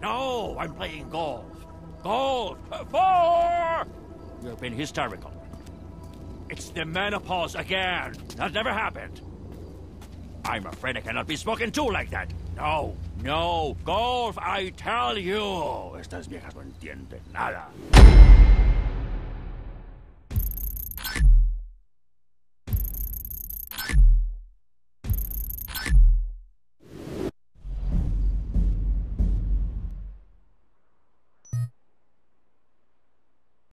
No, I'm playing golf. Golf! Four! You've been hysterical. It's the menopause again. That never happened. I'm afraid I cannot be spoken to like that. No, no. Golf, I tell you. Estas viejas no entienden nada.